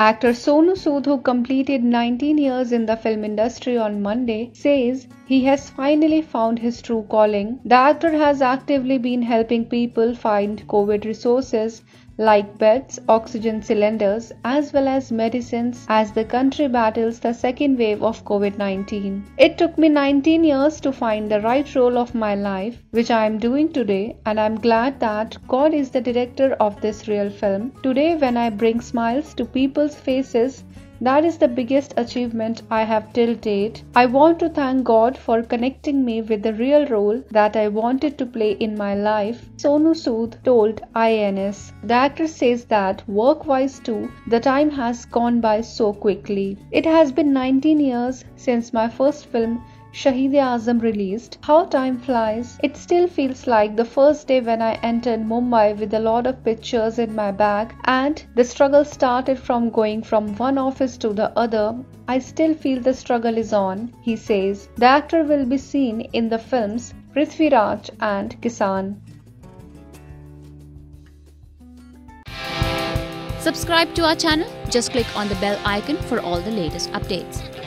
Actor Sonu Sood, who completed 19 years in the film industry on Monday, says he has finally found his true calling. The actor has actively been helping people find COVID resources like beds, oxygen cylinders, as well as medicines as the country battles the second wave of COVID-19. It took me 19 years to find the right role of my life, which I am doing today, and I am glad that God is the director of this real film. Today, when I bring smiles to people's faces, that is the biggest achievement I have till date. I want to thank God for connecting me with the real role that I wanted to play in my life, Sonu Sood told IANS. The actor says that work-wise too, the time has gone by so quickly. It has been 19 years since my first film, Shahid-e-Azam, released. How time flies. It still feels like the first day when I entered Mumbai with a lot of pictures in my bag, and the struggle started from going from one office to the other. I still feel the struggle is on, he says. The actor will be seen in the films Prithviraj and Kisan. Subscribe to our channel. Just click on the bell icon for all the latest updates.